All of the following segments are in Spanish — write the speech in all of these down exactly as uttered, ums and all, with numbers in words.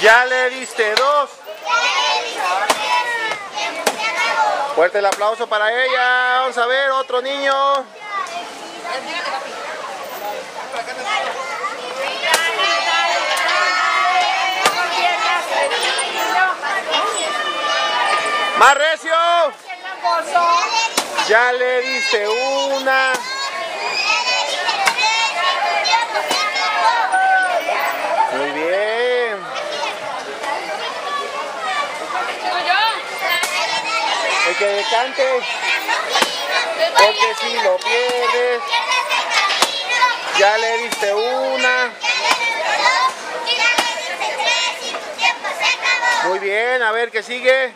Ya le diste dos. Ya le diste dos. Fuerte el aplauso para ella. Vamos a ver, otro niño. ¡Más recio! Ya le diste una. Muy bien. El que decante. Porque si lo pierdes. Ya le diste una. Muy bien, a ver qué sigue.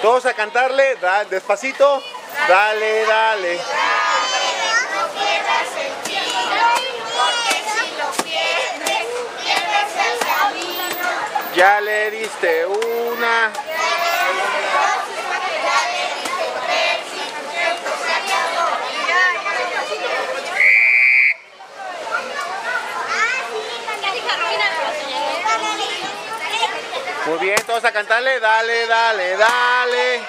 Todos a cantarle, da, despacito, dale, dale. Ya le diste una. Muy bien, todos a cantarle, dale, dale, dale.